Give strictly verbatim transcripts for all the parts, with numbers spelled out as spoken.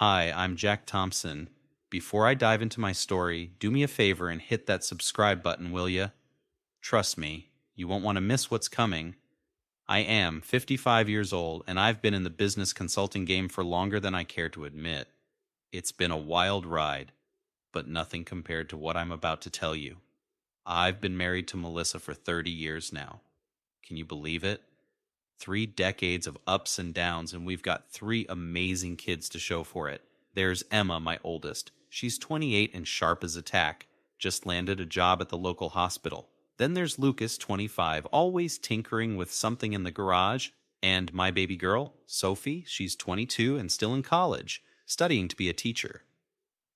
Hi, I'm Jack Thompson. Before I dive into my story, do me a favor and hit that subscribe button, will ya? Trust me, you won't want to miss what's coming. I am fifty-five years old, and I've been in the business consulting game for longer than I care to admit. It's been a wild ride, but nothing compared to what I'm about to tell you. I've been married to Melissa for thirty years now. Can you believe it? Three decades of ups and downs, and we've got three amazing kids to show for it. There's Emma, my oldest. She's twenty-eight and sharp as a tack. Just landed a job at the local hospital. Then there's Lucas, twenty-five, always tinkering with something in the garage. And my baby girl, Sophie, she's twenty-two and still in college, studying to be a teacher.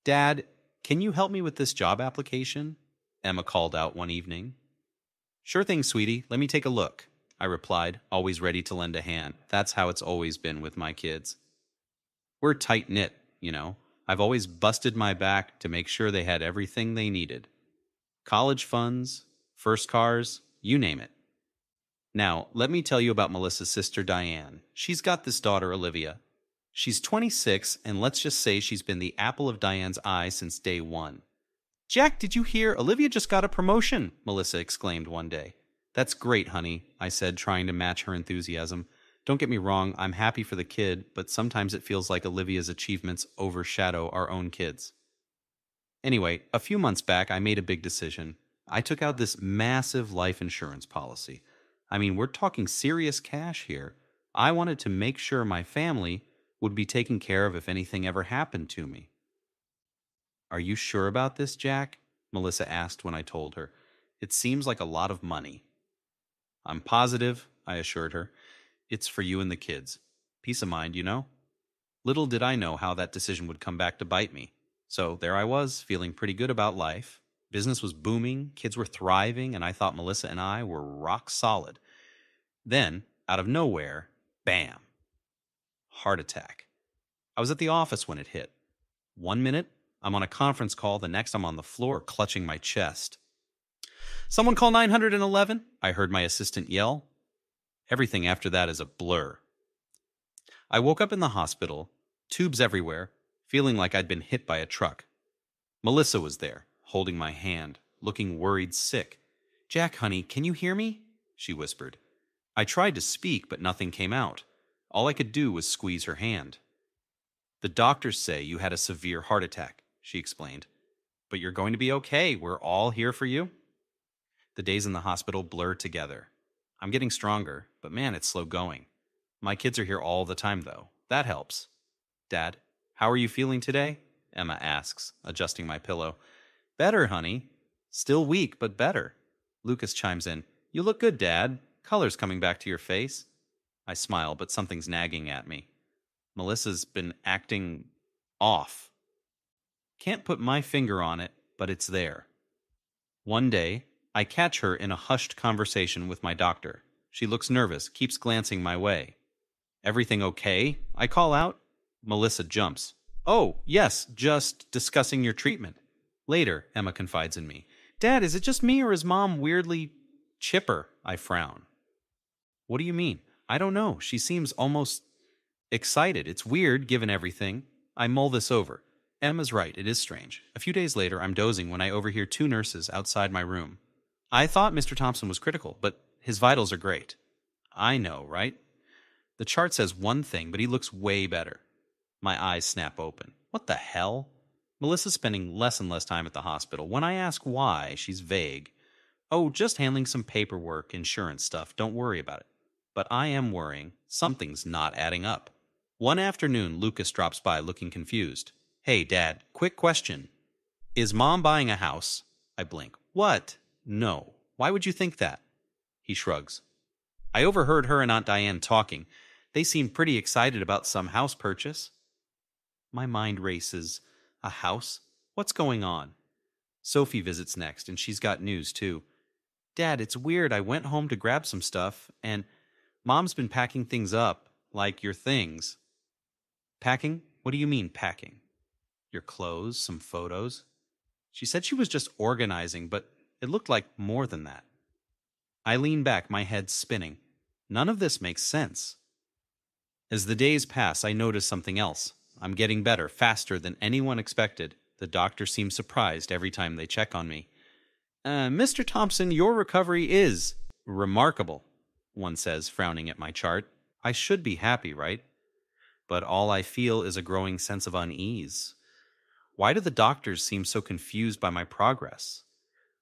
Dad, can you help me with this job application? Emma called out one evening. Sure thing, sweetie. Let me take a look, I replied, always ready to lend a hand. That's how it's always been with my kids. We're tight-knit, you know. I've always busted my back to make sure they had everything they needed. College funds, first cars, you name it. Now, let me tell you about Melissa's sister, Diane. She's got this daughter, Olivia. She's twenty-six, and let's just say she's been the apple of Diane's eye since day one. Jack, did you hear? Olivia just got a promotion, Melissa exclaimed one day. That's great, honey, I said, trying to match her enthusiasm. Don't get me wrong, I'm happy for the kid, but sometimes it feels like Olivia's achievements overshadow our own kids. Anyway, a few months back, I made a big decision. I took out this massive life insurance policy. I mean, we're talking serious cash here. I wanted to make sure my family would be taken care of if anything ever happened to me. Are you sure about this, Jack? Melissa asked when I told her. It seems like a lot of money. I'm positive, I assured her. It's for you and the kids. Peace of mind, you know? Little did I know how that decision would come back to bite me. So there I was, feeling pretty good about life. Business was booming, kids were thriving, and I thought Melissa and I were rock solid. Then, out of nowhere, bam. Heart attack. I was at the office when it hit. One minute, I'm on a conference call. The next, I'm on the floor, clutching my chest. Someone call nine one one, I heard my assistant yell. Everything after that is a blur. I woke up in the hospital, tubes everywhere, feeling like I'd been hit by a truck. Melissa was there, holding my hand, looking worried sick. Jack, honey, can you hear me? She whispered. I tried to speak, but nothing came out. All I could do was squeeze her hand. The doctors say you had a severe heart attack, she explained. But you're going to be okay. We're all here for you. The days in the hospital blur together. I'm getting stronger, but man, it's slow going. My kids are here all the time, though. That helps. Dad, how are you feeling today? Emma asks, adjusting my pillow. Better, honey. Still weak, but better. Lucas chimes in. You look good, Dad. Color's coming back to your face. I smile, but something's nagging at me. Melissa's been acting off. Can't put my finger on it, but it's there. One day, I catch her in a hushed conversation with my doctor. She looks nervous, keeps glancing my way. Everything okay? I call out. Melissa jumps. Oh, yes, just discussing your treatment. Later, Emma confides in me. Dad, is it just me or is Mom weirdly chipper? I frown. What do you mean? I don't know. She seems almost excited. It's weird, given everything. I mull this over. Emma's right. It is strange. A few days later, I'm dozing when I overhear two nurses outside my room. I thought Mister Thompson was critical, but his vitals are great. I know, right? The chart says one thing, but he looks way better. My eyes snap open. What the hell? Melissa's spending less and less time at the hospital. When I ask why, she's vague. Oh, just handling some paperwork, insurance stuff. Don't worry about it. But I am worrying. Something's not adding up. One afternoon, Lucas drops by looking confused. Hey, Dad, quick question. Is Mom buying a house? I blink. What? No. Why would you think that? He shrugs. I overheard her and Aunt Diane talking. They seem pretty excited about some house purchase. My mind races. A house? What's going on? Sophie visits next, and she's got news, too. Dad, it's weird. I went home to grab some stuff, and Mom's been packing things up, like your things. Packing? What do you mean, packing? Your clothes, some photos. She said she was just organizing, but it looked like more than that. I lean back, my head spinning. None of this makes sense. As the days pass, I notice something else. I'm getting better faster than anyone expected. The doctor seems surprised every time they check on me. Uh, Mister Thompson, your recovery is remarkable, one says, frowning at my chart. I should be happy, right? But all I feel is a growing sense of unease. Why do the doctors seem so confused by my progress?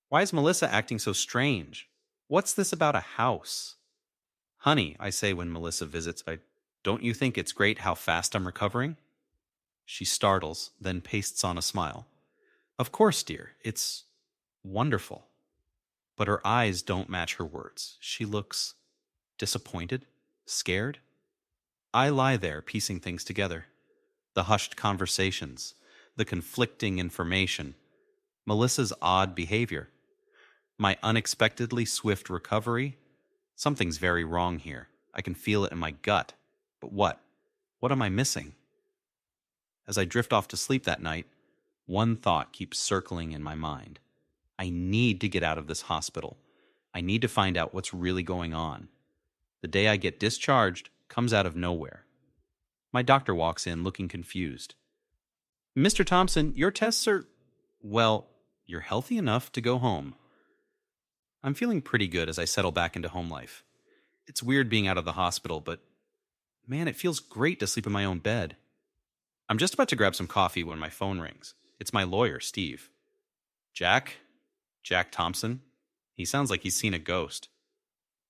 Why is Melissa acting so strange? What's this about a house? Honey, I say when Melissa visits, I, don't you think it's great how fast I'm recovering? She startles, then pastes on a smile. Of course, dear, it's wonderful. But her eyes don't match her words. She looks disappointed, scared. I lie there, piecing things together. The hushed conversations, the conflicting information, Melissa's odd behavior, my unexpectedly swift recovery. Something's very wrong here. I can feel it in my gut. But what? What am I missing? As I drift off to sleep that night, one thought keeps circling in my mind. I need to get out of this hospital. I need to find out what's really going on. The day I get discharged comes out of nowhere. My doctor walks in looking confused. Mister Thompson, your tests are... Well, you're healthy enough to go home. I'm feeling pretty good as I settle back into home life. It's weird being out of the hospital, but man, it feels great to sleep in my own bed. I'm just about to grab some coffee when my phone rings. It's my lawyer, Steve. Jack? Jack Thompson? He sounds like he's seen a ghost.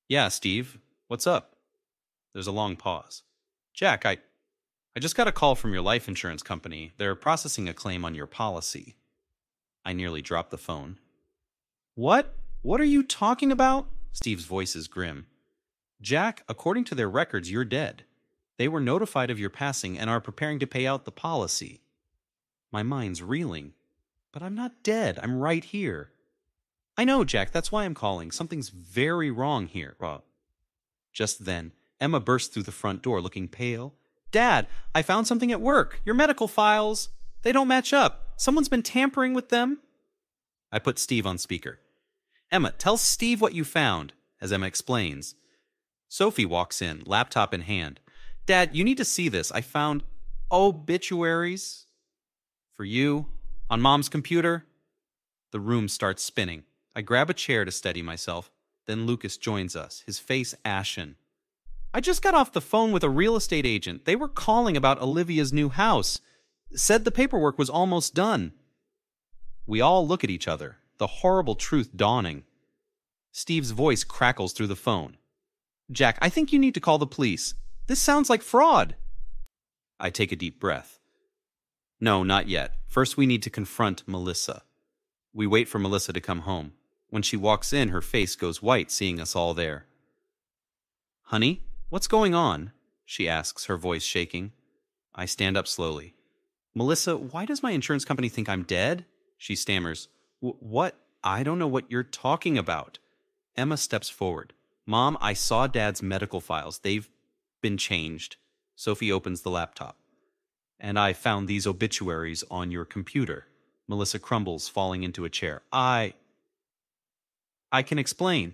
Yeah, Steve, what's up? There's a long pause. Jack, I, I just got a call from your life insurance company. They're processing a claim on your policy. I nearly dropped the phone. What? What are you talking about? Steve's voice is grim. Jack, according to their records, you're dead. They were notified of your passing and are preparing to pay out the policy. My mind's reeling. But I'm not dead. I'm right here. I know, Jack. That's why I'm calling. Something's very wrong here. Well, just then, Emma burst through the front door looking pale. Dad, I found something at work. Your medical files. They don't match up. Someone's been tampering with them. I put Steve on speaker. Emma, tell Steve what you found, as Emma explains. Sophie walks in, laptop in hand. Dad, you need to see this. I found obituaries for you on Mom's computer. The room starts spinning. I grab a chair to steady myself. Then Lucas joins us, his face ashen. I just got off the phone with a real estate agent. They were calling about Olivia's new house. Said the paperwork was almost done. We all look at each other, the horrible truth dawning. Steve's voice crackles through the phone. Jack, I think you need to call the police. This sounds like fraud. I take a deep breath. No, not yet. First, we need to confront Melissa. We wait for Melissa to come home. When she walks in, her face goes white, seeing us all there. Honey, what's going on? She asks, her voice shaking. I stand up slowly. Melissa, why does my insurance company think I'm dead? She stammers. What? I don't know what you're talking about. Emma steps forward. Mom, I saw Dad's medical files. They've been changed. Sophie opens the laptop. And I found these obituaries on your computer. Melissa crumbles, falling into a chair. I... I can explain.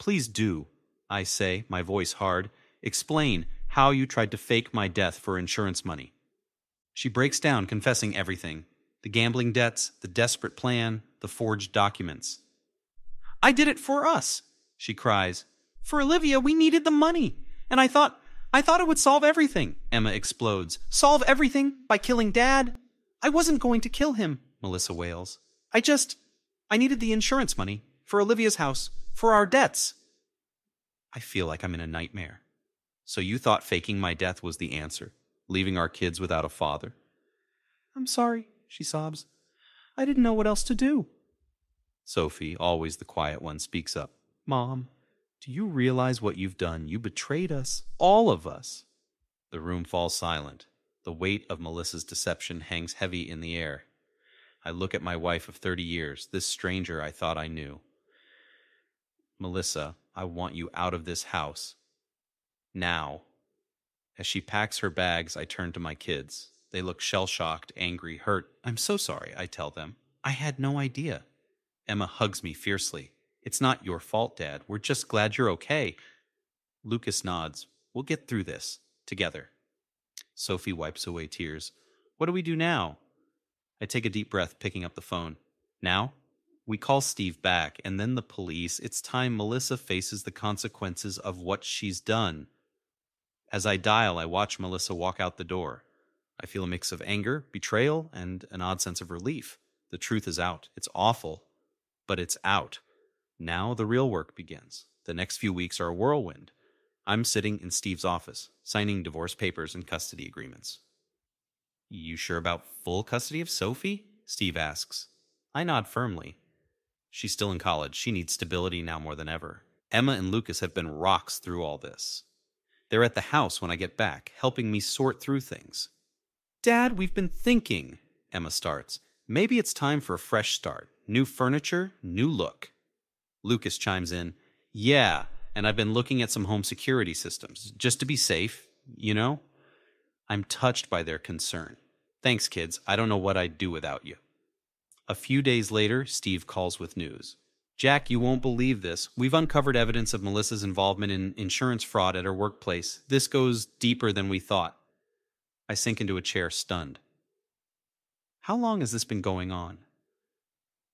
Please do, I say, my voice hard. Explain how you tried to fake my death for insurance money. She breaks down, confessing everything. The gambling debts, the desperate plan, the forged documents. I did it for us, she cries. For Olivia, we needed the money. And I thought... I thought it would solve everything, Emma explodes. Solve everything by killing Dad? I wasn't going to kill him, Melissa wails. I just, I needed the insurance money for Olivia's house, for our debts. I feel like I'm in a nightmare. So you thought faking my death was the answer, leaving our kids without a father? I'm sorry, she sobs. I didn't know what else to do. Sophie, always the quiet one, speaks up. Mom. Do you realize what you've done? You betrayed us, all of us. The room falls silent. The weight of Melissa's deception hangs heavy in the air. I look at my wife of thirty years, this stranger I thought I knew. Melissa, I want you out of this house. Now. As she packs her bags, I turn to my kids. They look shell-shocked, angry, hurt. I'm so sorry, I tell them. I had no idea. Emma hugs me fiercely. It's not your fault, Dad. We're just glad you're okay. Lucas nods. We'll get through this together. Sophie wipes away tears. What do we do now? I take a deep breath, picking up the phone. Now? We call Steve back, and then the police. It's time Melissa faces the consequences of what she's done. As I dial, I watch Melissa walk out the door. I feel a mix of anger, betrayal, and an odd sense of relief. The truth is out. It's awful, but it's out. Now the real work begins. The next few weeks are a whirlwind. I'm sitting in Steve's office, signing divorce papers and custody agreements. You sure about full custody of Sophie? Steve asks. I nod firmly. She's still in college. She needs stability now more than ever. Emma and Lucas have been rocks through all this. They're at the house when I get back, helping me sort through things. Dad, we've been thinking, Emma starts. Maybe it's time for a fresh start. New furniture, new look. Lucas chimes in. Yeah, and I've been looking at some home security systems, just to be safe, you know? I'm touched by their concern. Thanks, kids. I don't know what I'd do without you. A few days later, Steve calls with news. Jack, you won't believe this. We've uncovered evidence of Melissa's involvement in insurance fraud at her workplace. This goes deeper than we thought. I sink into a chair, stunned. How long has this been going on?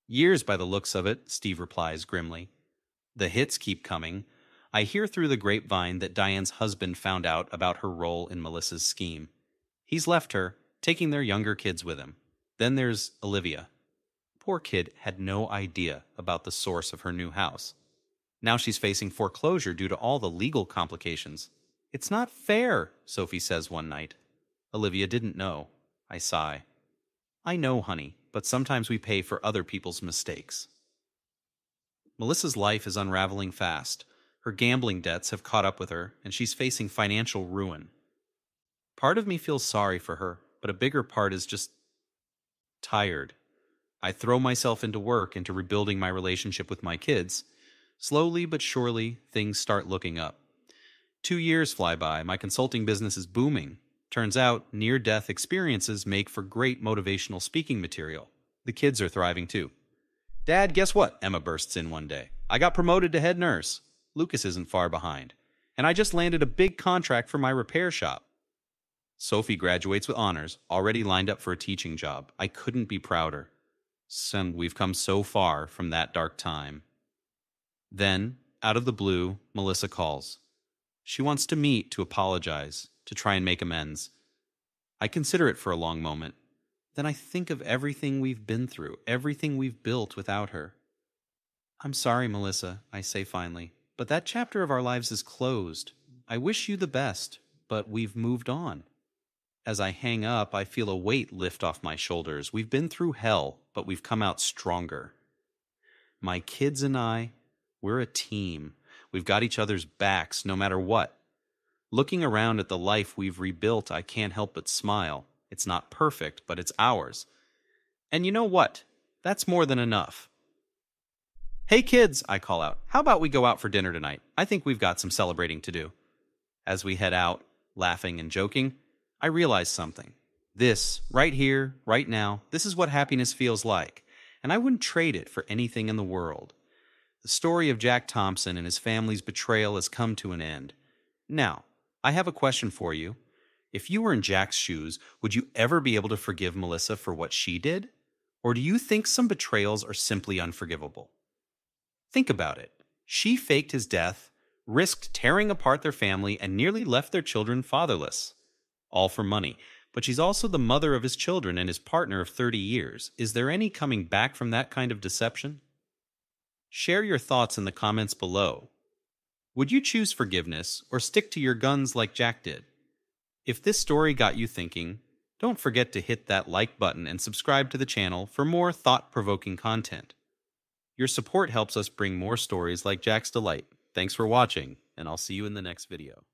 Years by the looks of it, Steve replies grimly. The hits keep coming. I hear through the grapevine that Diane's husband found out about her role in Melissa's scheme. He's left her, taking their younger kids with him. Then there's Olivia. Poor kid had no idea about the source of her new house. Now she's facing foreclosure due to all the legal complications. It's not fair, Sophie says one night. Olivia didn't know. I sigh. I know, honey, but sometimes we pay for other people's mistakes. Melissa's life is unraveling fast. Her gambling debts have caught up with her, and she's facing financial ruin. Part of me feels sorry for her, but a bigger part is just tired. I throw myself into work, into rebuilding my relationship with my kids. Slowly but surely, things start looking up. Two years fly by. My consulting business is booming. Turns out, near-death experiences make for great motivational speaking material. The kids are thriving, too. Dad, guess what? Emma bursts in one day. I got promoted to head nurse. Lucas isn't far behind. And I just landed a big contract for my repair shop. Sophie graduates with honors, already lined up for a teaching job. I couldn't be prouder. And we've come so far from that dark time. Then, out of the blue, Melissa calls. She wants to meet to apologize, to try and make amends. I consider it for a long moment. Then I think of everything we've been through, everything we've built without her. I'm sorry, Melissa, I say finally, but that chapter of our lives is closed. I wish you the best, but we've moved on. As I hang up, I feel a weight lift off my shoulders. We've been through hell, but we've come out stronger. My kids and I, we're a team. We've got each other's backs, no matter what. Looking around at the life we've rebuilt, I can't help but smile. It's not perfect, but it's ours. And you know what? That's more than enough. Hey, kids, I call out. How about we go out for dinner tonight? I think we've got some celebrating to do. As we head out, laughing and joking, I realized something. This, right here, right now, this is what happiness feels like, and I wouldn't trade it for anything in the world. The story of Jack Thompson and his family's betrayal has come to an end. Now, I have a question for you. If you were in Jack's shoes, would you ever be able to forgive Melissa for what she did? Or do you think some betrayals are simply unforgivable? Think about it. She faked his death, risked tearing apart their family, and nearly left their children fatherless. All for money. But she's also the mother of his children and his partner of thirty years. Is there any coming back from that kind of deception? Share your thoughts in the comments below. Would you choose forgiveness or stick to your guns like Jack did? If this story got you thinking, don't forget to hit that like button and subscribe to the channel for more thought-provoking content. Your support helps us bring more stories like Jack's Delight. Thanks for watching, and I'll see you in the next video.